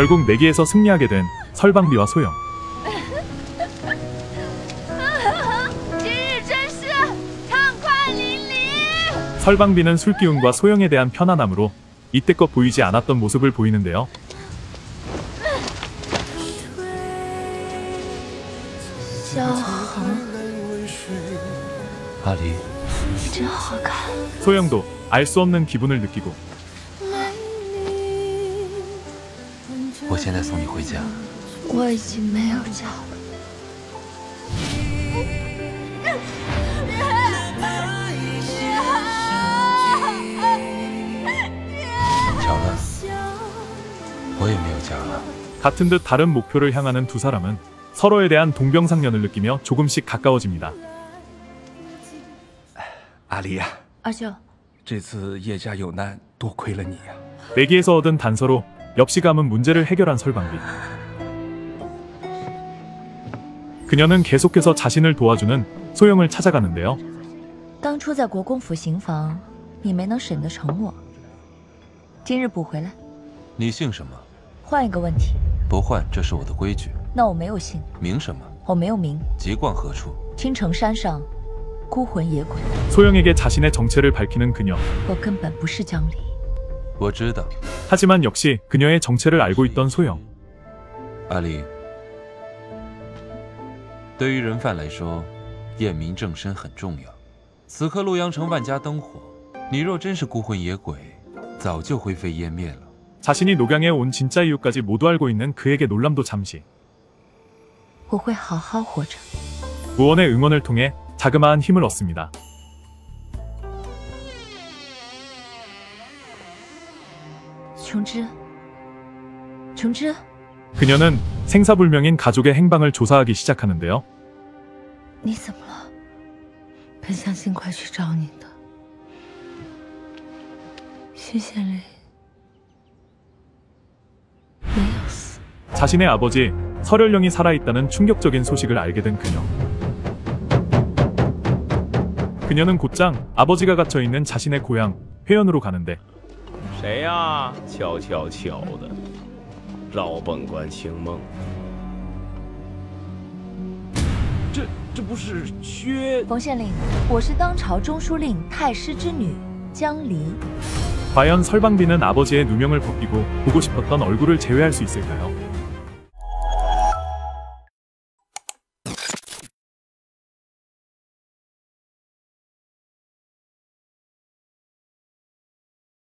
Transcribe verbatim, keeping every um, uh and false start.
결국 내기에서 승리하게 된 설방비와 소영. 설방비는 술 기운과 소영에 대한 편안함으로 이때껏 보이지 않았던 모습을 보이는데요. 아리. 소영도 알 수 없는 기분을 느끼고 같은 듯 다른 목표를 향하는 두 사람은 서로에 대한 동병상련을 느끼며 조금씩 가까워집니다. 아리야. 아저. 내기에서 얻은 단서로 엽시 가문 문제를 해결한 설방비. 그녀는 계속해서 자신을 도와주는 소영을 찾아가는데요. 소영에게 자신의 정체를 밝히는 그녀. 하지만 역시 그녀의 정체를 알고 있던 소영. 자신이 녹양에 온 진짜 이유까지 모두 알고 있는 그에게 놀람도 잠시. 무언의 응원을 통해 자그마한 힘을 얻습니다. 그녀는 생사불명인 가족의 행방을 조사하기 시작하는데요. 자신의 아버지 설열령이 살아있다는 충격적인 소식을 알게 된 그녀. 그녀는 곧장 아버지가 갇혀있는 자신의 고향 회원으로 가는데 과연 설방비는 아버지의 누명을 벗기고 보고 싶었던 얼굴을 재회할 수 있을까요?